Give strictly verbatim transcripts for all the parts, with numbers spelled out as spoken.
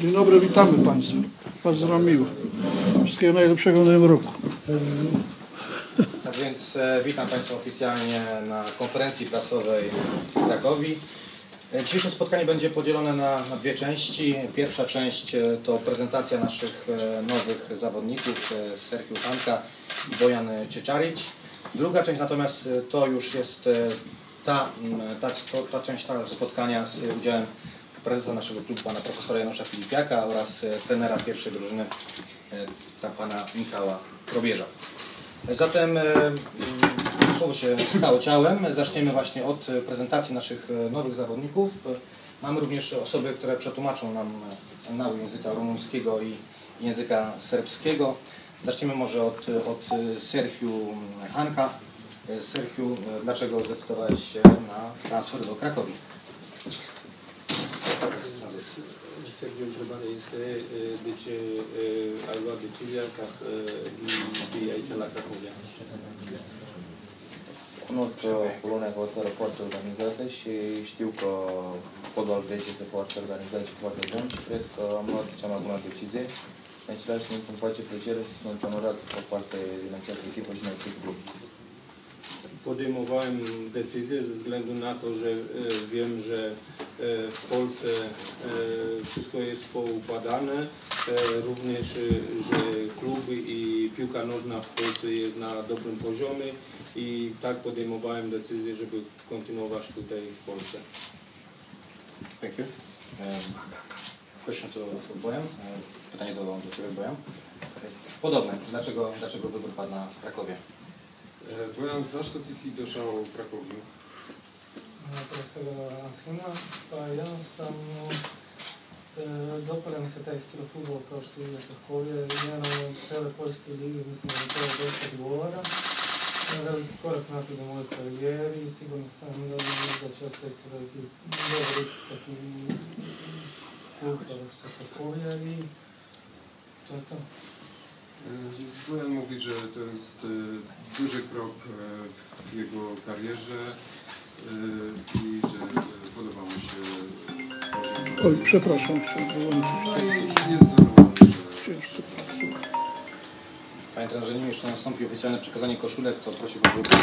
Dzień dobry, witamy Państwa. Bardzo nam miło. Wszystkiego najlepszego w nowym roku. Tak więc e, witam Państwa oficjalnie na konferencji prasowej w Cracovii. Dzisiejsze spotkanie będzie podzielone na, na dwie części. Pierwsza część to prezentacja naszych nowych zawodników, Sergiu Hanca i Bojan Czeczarić. Druga część natomiast to już jest ta, ta, to, ta część ta spotkania z udziałem prezesa naszego klubu, pana profesora Janusza Filipiaka oraz trenera pierwszej drużyny, ta pana Michała Probierza. Zatem słowo się stało ciałem. Zaczniemy właśnie od prezentacji naszych nowych zawodników. Mamy również osoby, które przetłumaczą nam naukę języka rumuńskiego i języka serbskiego. Zaczniemy może od, od Sergiu Hanca. Sergiu, dlaczego zdecydowałeś się na transfer do Cracovii? Sergiu, întrebarea este de ce ai luat decizia ca să vii aici la Cracovia? Cunosc Polonia ca o țară foarte organizată și știu că fotbalul grec este foarte organizat și foarte bun. Cred că am luat cea mai bună decizie. În același timp îmi face plăcere și sunt onorat să fac parte din această echipă și din acest grup. Podejmowałem decyzję ze względu na to, że wiem, że w Polsce wszystko jest poukładane, również, że kluby i piłka nożna w Polsce jest na dobrym poziomie i tak podejmowałem decyzję, żeby kontynuować tutaj w Polsce. Thank you. Question to Bojan. Pytanie do, do Ciebie, Bojan. Podobne. Dlaczego, dlaczego wybór padł na Cracovii? Bojan, zašto ti si došao u Cracoviju? Pre svega Asina, pa jednostavno dopala mi se taj stil futbola kao što je Cracovija. Generalno u cijeloj Poljskoj ligi mislim da to je dosta odgovora. Veliki korak naprijed u mojoj karijeri i sigurno sam da će ostati veliki dobar utisak i klub kao Cracovija i to je to. Bojan mówi, że to jest duży krok w jego karierze i że podoba mu się... Oj, przepraszam. Jest zadowolony. Panie trenerze, nim jeszcze nastąpi oficjalne przekazanie koszulek, to prosiłbym, żeby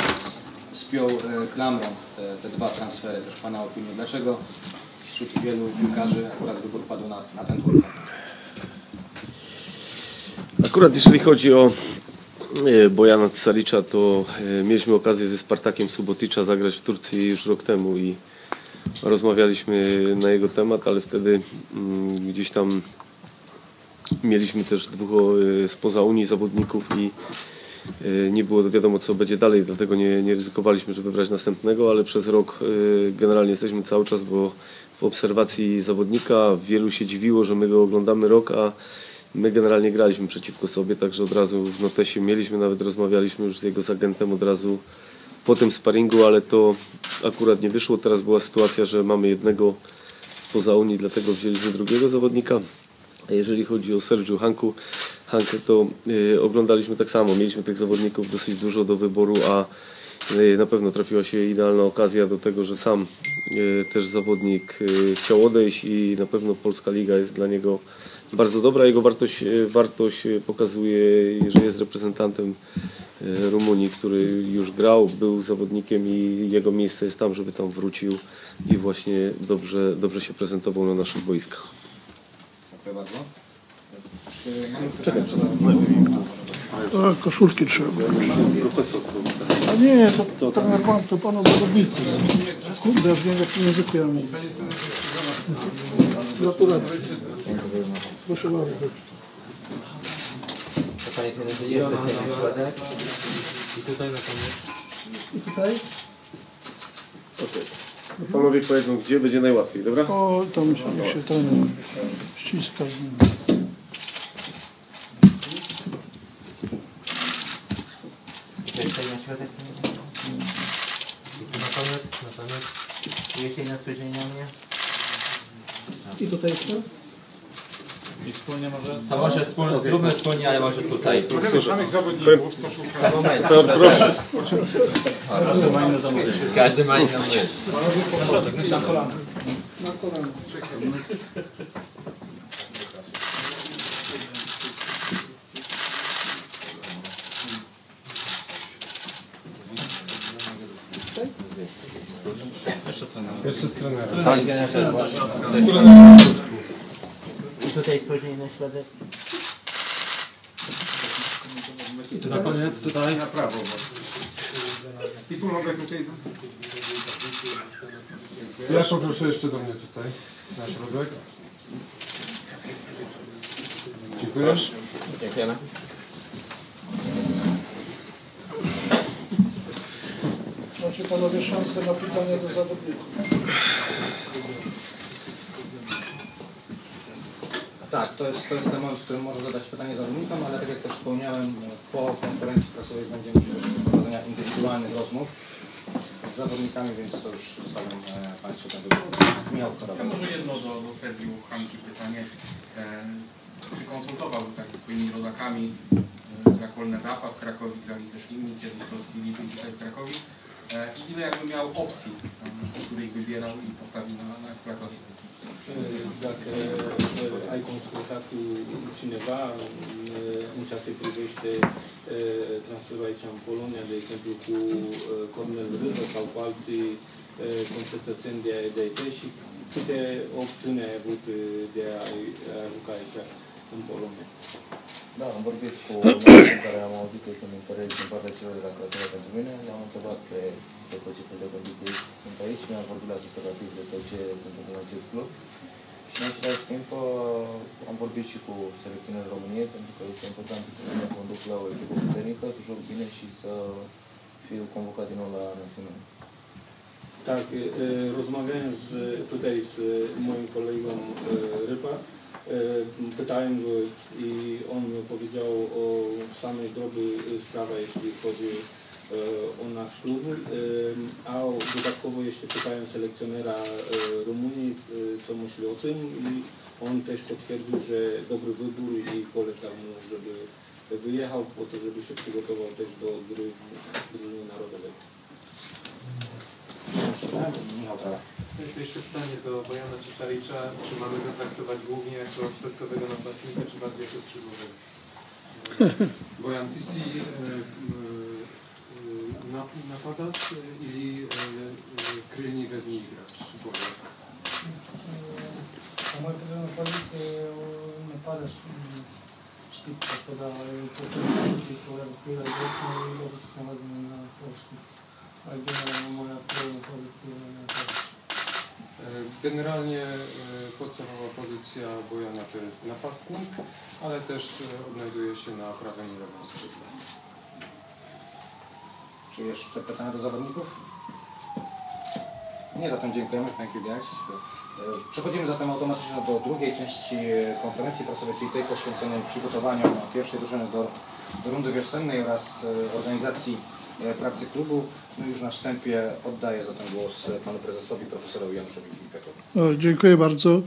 spiął klamrą te, te dwa transfery, też Pana opinię. Dlaczego wśród wielu piłkarzy akurat wybór padł na, na ten twórkę? Akurat jeżeli chodzi o Bojana Czeczaricza, to mieliśmy okazję ze Spartakiem Subotica zagrać w Turcji już rok temu i rozmawialiśmy na jego temat, ale wtedy gdzieś tam mieliśmy też dwóch spoza Unii zawodników i nie było wiadomo, co będzie dalej, dlatego nie, nie ryzykowaliśmy, żeby brać następnego, ale przez rok generalnie jesteśmy cały czas, bo w obserwacji zawodnika wielu się dziwiło, że my go oglądamy rok, a my generalnie graliśmy przeciwko sobie, także od razu w notesie mieliśmy, nawet rozmawialiśmy już z jego agentem od razu po tym sparingu, ale to akurat nie wyszło. Teraz była sytuacja, że mamy jednego spoza Unii, dlatego wzięliśmy drugiego zawodnika. A jeżeli chodzi o Sergiu Hancu, Hankę, to yy, oglądaliśmy tak samo. Mieliśmy tych zawodników dosyć dużo do wyboru, a yy, na pewno trafiła się idealna okazja do tego, że sam yy, też zawodnik yy, chciał odejść i na pewno Polska Liga jest dla niego bardzo dobra. Jego wartość, wartość pokazuje, że jest reprezentantem Rumunii, który już grał, był zawodnikiem i jego miejsce jest tam, żeby tam wrócił i właśnie dobrze, dobrze się prezentował na naszych boiskach. Dziękuję bardzo. Czekaj, a, koszulki trzeba brać. Profesor. A nie, to trener pan, to panu zawodnicy. Kurde, ja wiem, jakim języku ja mówię. Gratulacje. Proszę bardzo. Panie trenerze, jeszcze ten układek. I tutaj na koniec. I tutaj? Okej. Panowie powiedzą, gdzie będzie najłatwiej, dobra? O, tam się trener ściska z nim. Jeszcze jedna spojrzenie na mnie. I tutaj jeszcze? I wspólnie może... A wasze wspólne, zróbmy wspólnie, ale może tutaj. Mamy samych zawodników z koszulkami. To proszę. Każdy ma inne zamówienie. Każdy ma inne zamówienie. Na kolano. Na kolano. tutaj? Jeszcze z trenerem. Tak, z trenerem. I tutaj później na środek. I tu na koniec, tutaj na prawo. I tu mogę tutaj. Ja się proszę jeszcze do mnie tutaj, na środek. Dziękuję. Dziękujemy. Macie panowie szansę na pytania do zawodników. Tak, to jest, to jest temat, w którym można zadać pytanie zawodnikom, ale tak jak też wspomniałem, po konferencji prasowej będziemy mieli prowadzenia indywidualnych rozmów z zawodnikami, więc to już zostawiam Państwu ten wybór. Michał Probierz. Może jedno do, do Sergiu Hanki pytanie. E, czy konsultował tak ze swoimi rodakami Krakolne Rapa w Krakowie, grali też inni, kiedyś polski Lipy, dzisiaj w Krakowie. E, I ile jakby miał opcji, tam, których wybierał i postawił na, na Cracovii? Ai consultat cu cineva în ceea ce privește transferul aici în Polonia, de exemplu cu Cornel Râdă sau cu alții concetățeni de a te și câte opțiuni ai avut de a juca aici în Polonia? Da, am vorbit cu oameni care am auzit că sunt interesați din partea celor de la Cracovia pentru mine, l-am întrebat pe tot ce fel de condiții sunt aici, mi-am vorbit la superlativ de tot ce sunt în acest club. Și în același timp am vorbit și cu selecționerul României, pentru că este important pentru mine să mă duc la o echipă puternică, să joc bine și să fiu convocat din nou la național. Tak, rozmawiałem z, tutaj z moim kolegą Rypa. Pytałem go i on powiedział o samej drogi sprawa, jeśli chodzi o nasz klub, a dodatkowo jeszcze pytałem selekcjonera Rumunii, co myśli o tym i on też potwierdził, że dobry wybór i polecam mu, żeby wyjechał po to, żeby się przygotował też do gry w drużynie narodowej. Jeszcze pytanie do Bojana Czeczarycia, czy mamy go traktować głównie jako środkowego napastnika, czy bardziej jako skrzydłowego? Bojan Tisi napadac ili krylni vezni igrač? Po mojoj predvodnoj poziciji napadaš špic, tako da potrebno krila i desno i dobro se nalazim na površini. Ali generalno moja predvodna pozicija je napadač. Generalnie podstawowa pozycja Bojana to jest napastnik, ale też odnajduje się na prawym i lewym skrzydle. Czy jeszcze pytania do zawodników? Nie, zatem dziękujemy. Thank you guys. Przechodzimy zatem automatycznie do drugiej części konferencji prasowej, czyli tej poświęconej przygotowaniom pierwszej drużyny do, do rundy wiosennej oraz organizacji pracy klubu. No już na wstępie oddaję zatem głos panu prezesowi, profesorowi Januszowi Filipiakowi. Dziękuję bardzo.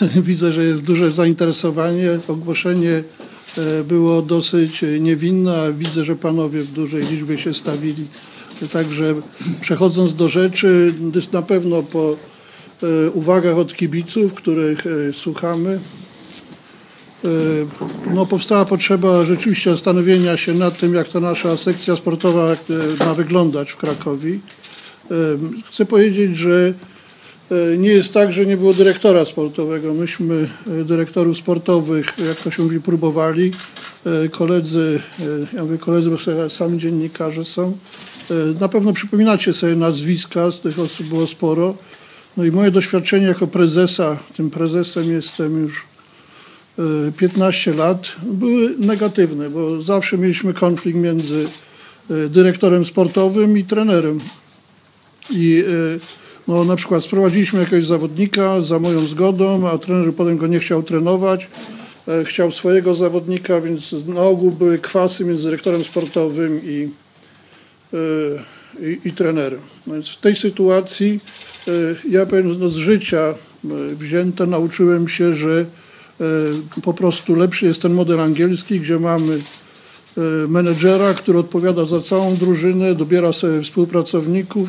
Widzę, że jest duże zainteresowanie. Ogłoszenie było dosyć niewinne, a widzę, że panowie w dużej liczbie się stawili. Także przechodząc do rzeczy, na pewno po uwagach od kibiców, których słuchamy, no powstała potrzeba rzeczywiście zastanowienia się nad tym, jak ta nasza sekcja sportowa ma wyglądać w Cracovii. Chcę powiedzieć, że nie jest tak, że nie było dyrektora sportowego. Myśmy dyrektorów sportowych, jak to się mówi, próbowali. Koledzy, ja mówię koledzy, bo sami dziennikarze są. Na pewno przypominacie sobie nazwiska, z tych osób było sporo. No i moje doświadczenie jako prezesa, tym prezesem jestem już piętnaście lat, były negatywne, bo zawsze mieliśmy konflikt między dyrektorem sportowym i trenerem. I no, na przykład sprowadziliśmy jakiegoś zawodnika za moją zgodą, a trener potem go nie chciał trenować. Chciał swojego zawodnika, więc na ogół były kwasy między dyrektorem sportowym i, i, i trenerem. No więc w tej sytuacji ja powiem, no, z życia wzięte nauczyłem się, że po prostu lepszy jest ten model angielski, gdzie mamy menedżera, który odpowiada za całą drużynę, dobiera sobie współpracowników,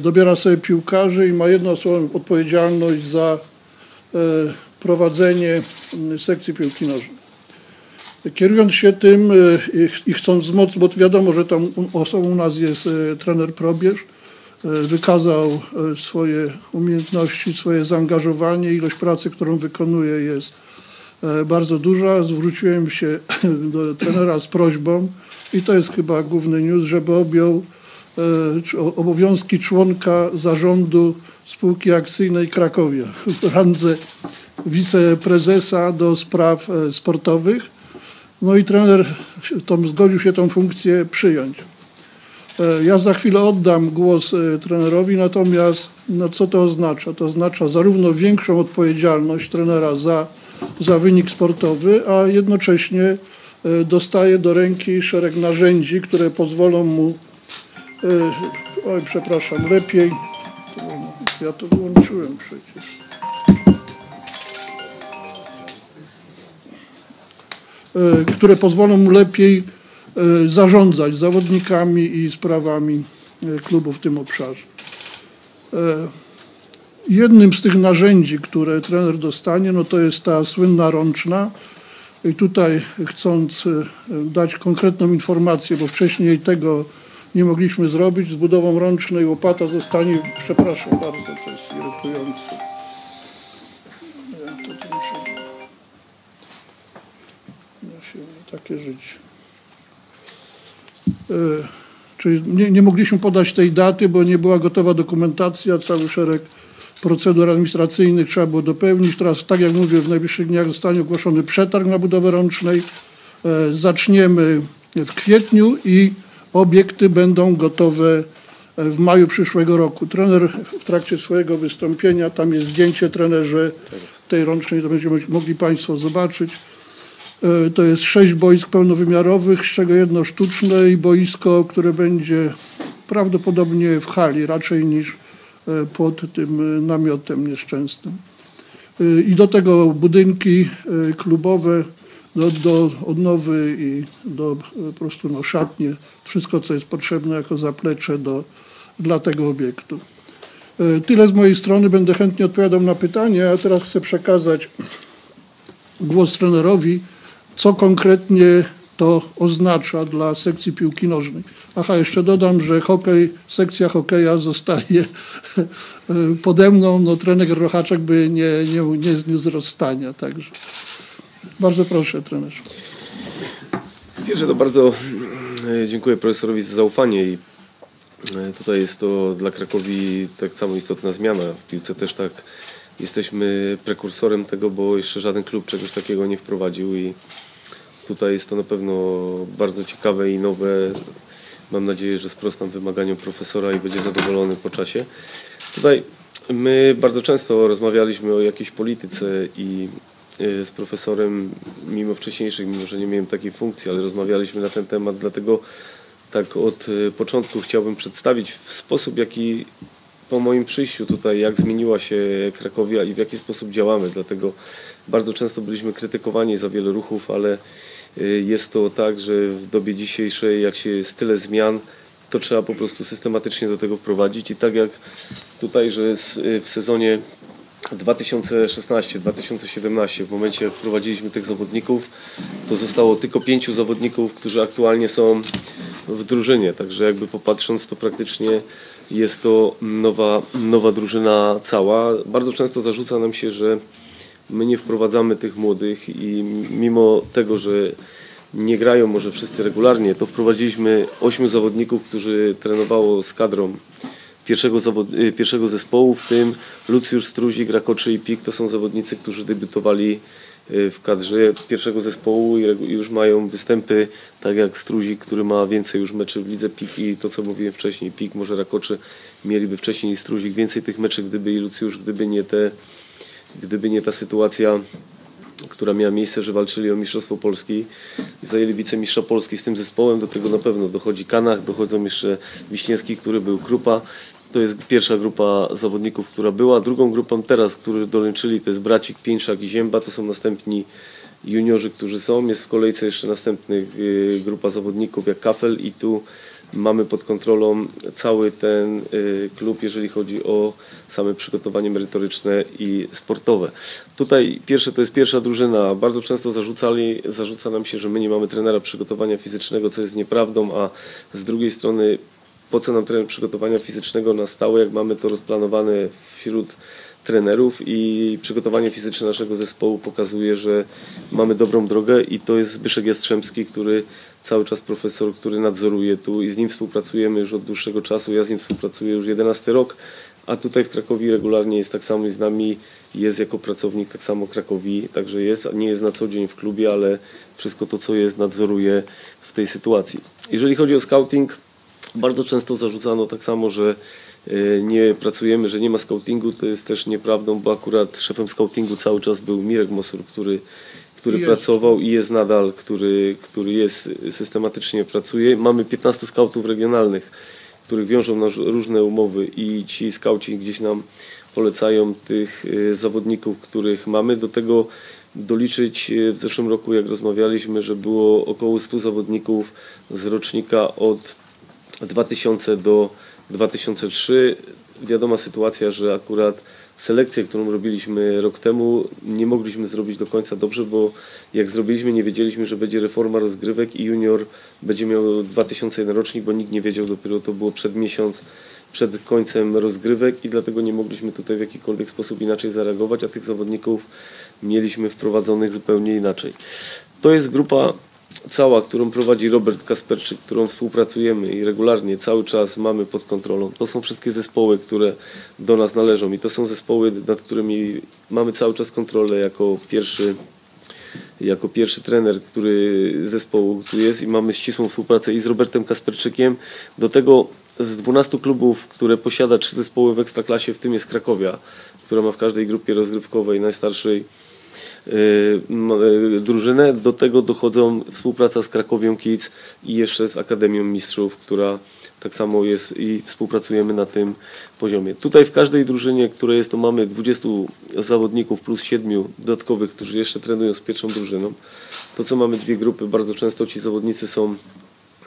dobiera sobie piłkarzy i ma jedną osobę odpowiedzialność za prowadzenie sekcji piłki nożnej. Kierując się tym i chcąc wzmocnić, bo wiadomo, że tam osobą u nas jest trener Probierz, wykazał swoje umiejętności, swoje zaangażowanie. Ilość pracy, którą wykonuje, jest bardzo duża. Zwróciłem się do trenera z prośbą i to jest chyba główny news, żeby objął obowiązki członka zarządu spółki akcyjnej Cracovia w randze wiceprezesa do spraw sportowych. No i trener tą, zgodził się tą funkcję przyjąć. Ja za chwilę oddam głos trenerowi, natomiast no co to oznacza? To oznacza zarówno większą odpowiedzialność trenera za, za wynik sportowy, a jednocześnie dostaje do ręki szereg narzędzi, które pozwolą mu, oj przepraszam, lepiej, ja to wyłączyłem przecież. Które pozwolą mu lepiej zarządzać zawodnikami i sprawami klubu w tym obszarze. Jednym z tych narzędzi, które trener dostanie, no to jest ta słynna Rączna. I tutaj chcąc dać konkretną informację, bo wcześniej tego nie mogliśmy zrobić, z budową Rącznej łopata zostanie, przepraszam bardzo, to jest irytujące. Takie życie. Yy, czyli nie, nie mogliśmy podać tej daty, bo nie była gotowa dokumentacja, cały szereg procedur administracyjnych trzeba było dopełnić. Teraz, tak jak mówię, w najbliższych dniach zostanie ogłoszony przetarg na budowę Rącznej. Yy, zaczniemy w kwietniu i obiekty będą gotowe w maju przyszłego roku. Trener w trakcie swojego wystąpienia, tam jest zdjęcie, trenerze tej Rącznej, to będziemy mogli Państwo zobaczyć. To jest sześć boisk pełnowymiarowych, z czego jedno sztuczne i boisko, które będzie prawdopodobnie w hali, raczej niż pod tym namiotem nieszczęsnym. I do tego budynki klubowe, do, do odnowy i do po prostu no, szatnie, wszystko co jest potrzebne jako zaplecze do, dla tego obiektu. Tyle z mojej strony, będę chętnie odpowiadał na pytania, a teraz chcę przekazać głos trenerowi. Co konkretnie to oznacza dla sekcji piłki nożnej. Aha, jeszcze dodam, że hokej, sekcja hokeja zostaje pode mną. No, trener Rochaczek by nie, nie, nie zniósł rozstania. Także. Bardzo proszę, trenerze. Pierwsze to bardzo dziękuję profesorowi za zaufanie. I tutaj jest to dla Cracovii tak samo istotna zmiana. W piłce też tak jesteśmy prekursorem tego, bo jeszcze żaden klub czegoś takiego nie wprowadził i tutaj jest to na pewno bardzo ciekawe i nowe. Mam nadzieję, że sprostam wymaganiom profesora i będzie zadowolony po czasie. Tutaj my bardzo często rozmawialiśmy o jakiejś polityce i z profesorem, mimo wcześniejszych, mimo że nie miałem takiej funkcji, ale rozmawialiśmy na ten temat, dlatego tak od początku chciałbym przedstawić w sposób, jaki po moim przyjściu tutaj, jak zmieniła się Cracovia i w jaki sposób działamy. Dlatego bardzo często byliśmy krytykowani za wiele ruchów, ale jest to tak, że w dobie dzisiejszej, jak się jest tyle zmian, to trzeba po prostu systematycznie do tego wprowadzić. I tak jak tutaj, że w sezonie dwa tysiące szesnastego dwa tysiące siedemnastego w momencie jak wprowadziliśmy tych zawodników, to zostało tylko pięciu zawodników, którzy aktualnie są w drużynie. Także jakby popatrząc, to praktycznie jest to nowa, nowa drużyna cała. Bardzo często zarzuca nam się, że my nie wprowadzamy tych młodych i mimo tego, że nie grają może wszyscy regularnie, to wprowadziliśmy ośmiu zawodników, którzy trenowało z kadrą pierwszego, pierwszego zespołu, w tym Lucjusz Struzik, Rakoczy i Pik. To są zawodnicy, którzy debiutowali w kadrze pierwszego zespołu i już mają występy, tak jak Struzik, który ma więcej już meczy w lidze, Pik i to co mówiłem wcześniej, Pik, może Rakoczy mieliby wcześniej i Struzik więcej tych meczy, gdyby i Lucjusz, gdyby nie te, gdyby nie ta sytuacja, która miała miejsce, że walczyli o Mistrzostwo Polski i zajęli wicemistrza Polski z tym zespołem. Do tego na pewno dochodzi Kanach, dochodzą jeszcze Wiśniewski, który był, Krupa. To jest pierwsza grupa zawodników, która była. Drugą grupą teraz, którzy dołączyli, to jest Bracik, Pieńczak i Ziemba. To są następni juniorzy, którzy są. Jest w kolejce jeszcze następnych grupa zawodników jak Kafel i tu mamy pod kontrolą cały ten klub, jeżeli chodzi o same przygotowanie merytoryczne i sportowe. Tutaj pierwsze to jest pierwsza drużyna. Bardzo często zarzucali, zarzuca nam się, że my nie mamy trenera przygotowania fizycznego, co jest nieprawdą, a z drugiej strony po co nam trening przygotowania fizycznego na stałe, jak mamy to rozplanowane wśród trenerów, i przygotowanie fizyczne naszego zespołu pokazuje, że mamy dobrą drogę, i to jest Zbyszek Jastrzębski, który cały czas profesor, który nadzoruje tu, i z nim współpracujemy już od dłuższego czasu. Ja z nim współpracuję już jedenasty rok, a tutaj w Cracovii regularnie jest tak samo i z nami jest jako pracownik tak samo Cracovii, także jest, nie jest na co dzień w klubie, ale wszystko to, co jest, nadzoruje w tej sytuacji. Jeżeli chodzi o scouting, bardzo często zarzucano tak samo, że nie pracujemy, że nie ma scoutingu. To jest też nieprawdą, bo akurat szefem scoutingu cały czas był Mirek Mosur, który, który pracował i jest nadal, który, który jest, systematycznie pracuje. Mamy piętnastu skautów regionalnych, których wiążą nas różne umowy, i ci skauci gdzieś nam polecają tych zawodników, których mamy. Do tego doliczyć w zeszłym roku, jak rozmawialiśmy, że było około stu zawodników z rocznika od dwutysięcznego do dwa tysiące trzeciego. Wiadoma sytuacja, że akurat selekcję, którą robiliśmy rok temu, nie mogliśmy zrobić do końca dobrze, bo jak zrobiliśmy, nie wiedzieliśmy, że będzie reforma rozgrywek i junior będzie miał dwa tysiące jeden rocznik, bo nikt nie wiedział, dopiero to było przed miesiąc przed końcem rozgrywek, i dlatego nie mogliśmy tutaj w jakikolwiek sposób inaczej zareagować, a tych zawodników mieliśmy wprowadzonych zupełnie inaczej. To jest grupa cała, którą prowadzi Robert Kasperczyk, którą współpracujemy i regularnie cały czas mamy pod kontrolą. To są wszystkie zespoły, które do nas należą, i to są zespoły, nad którymi mamy cały czas kontrolę jako pierwszy, jako pierwszy trener, który zespołu tu jest, i mamy ścisłą współpracę i z Robertem Kasperczykiem. Do tego z dwunastu klubów, które posiada trzy zespoły w Ekstraklasie, w tym jest Cracovia, która ma w każdej grupie rozgrywkowej najstarszej drużynę. Do tego dochodzą współpraca z Cracovią Kids i jeszcze z Akademią Mistrzów, która tak samo jest, i współpracujemy na tym poziomie. Tutaj w każdej drużynie, które jest, to mamy dwudziestu zawodników plus siedmiu dodatkowych, którzy jeszcze trenują z pierwszą drużyną. To co mamy dwie grupy, bardzo często ci zawodnicy są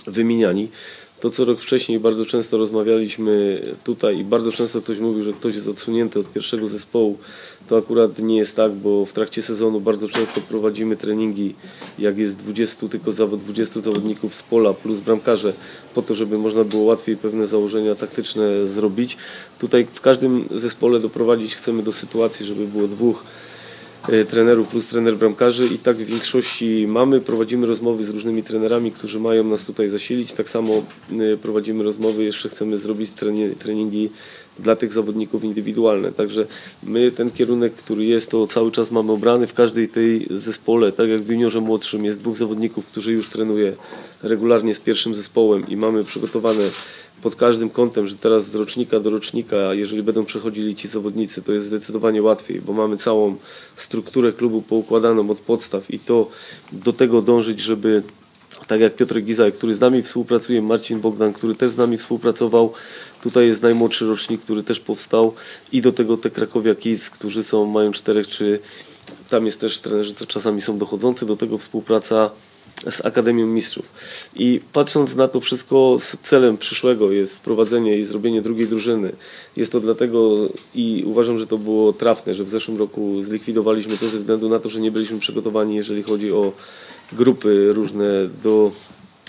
wymieniani. To co rok wcześniej bardzo często rozmawialiśmy tutaj i bardzo często ktoś mówił, że ktoś jest odsunięty od pierwszego zespołu. To akurat nie jest tak, bo w trakcie sezonu bardzo często prowadzimy treningi, jak jest dwudziestu, tylko dwudziestu zawodników z pola plus bramkarze, po to, żeby można było łatwiej pewne założenia taktyczne zrobić. Tutaj w każdym zespole doprowadzić chcemy do sytuacji, żeby było dwóch trenerów plus trener bramkarzy, i tak w większości mamy, prowadzimy rozmowy z różnymi trenerami, którzy mają nas tutaj zasilić. Tak samo prowadzimy rozmowy, jeszcze chcemy zrobić treningi dla tych zawodników indywidualne. Także my ten kierunek, który jest, to cały czas mamy obrany. W każdej tej zespole, tak jak w juniorze młodszym, jest dwóch zawodników, którzy już trenuje regularnie z pierwszym zespołem, i mamy przygotowane pod każdym kątem, że teraz z rocznika do rocznika, jeżeli będą przechodzili ci zawodnicy, to jest zdecydowanie łatwiej, bo mamy całą strukturę klubu poukładaną od podstaw, i to do tego dążyć, żeby tak jak Piotr Giza, który z nami współpracuje, Marcin Bogdan, który też z nami współpracował, tutaj jest najmłodszy rocznik, który też powstał, i do tego te Cracovia Kids, którzy są, mają czterech, czy tam jest też trenerzy, co czasami są dochodzący, do tego współpraca z Akademią Mistrzów. I patrząc na to wszystko, celem przyszłego jest wprowadzenie i zrobienie drugiej drużyny. Jest to dlatego, i uważam, że to było trafne, że w zeszłym roku zlikwidowaliśmy to ze względu na to, że nie byliśmy przygotowani, jeżeli chodzi o grupy różne. Do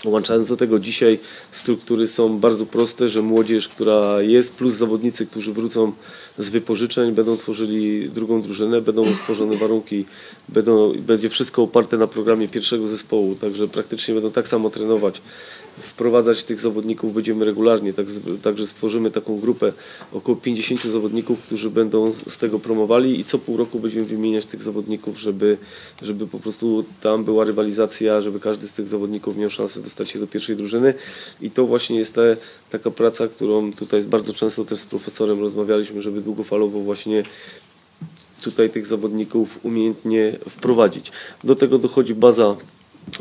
Łączając do tego, dzisiaj struktury są bardzo proste, że młodzież, która jest, plus zawodnicy, którzy wrócą z wypożyczeń, będą tworzyli drugą drużynę, będą stworzone warunki, będą, będzie wszystko oparte na programie pierwszego zespołu, także praktycznie będą tak samo trenować. Wprowadzać tych zawodników będziemy regularnie, tak, także stworzymy taką grupę około pięćdziesięciu zawodników, którzy będą z tego promowali, i co pół roku będziemy wymieniać tych zawodników, żeby, żeby po prostu tam była rywalizacja, żeby każdy z tych zawodników miał szansę dostać się do pierwszej drużyny, i to właśnie jest te, taka praca, którą tutaj bardzo często też z profesorem rozmawialiśmy, żeby długofalowo właśnie tutaj tych zawodników umiejętnie wprowadzić. Do tego dochodzi baza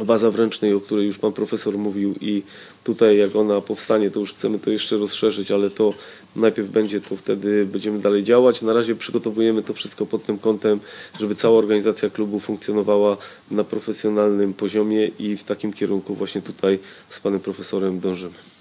baza w Ręcznej, o której już pan profesor mówił, i tutaj jak ona powstanie, to już chcemy to jeszcze rozszerzyć, ale to najpierw będzie, to wtedy będziemy dalej działać. Na razie przygotowujemy to wszystko pod tym kątem, żeby cała organizacja klubu funkcjonowała na profesjonalnym poziomie, i w takim kierunku właśnie tutaj z panem profesorem dążymy.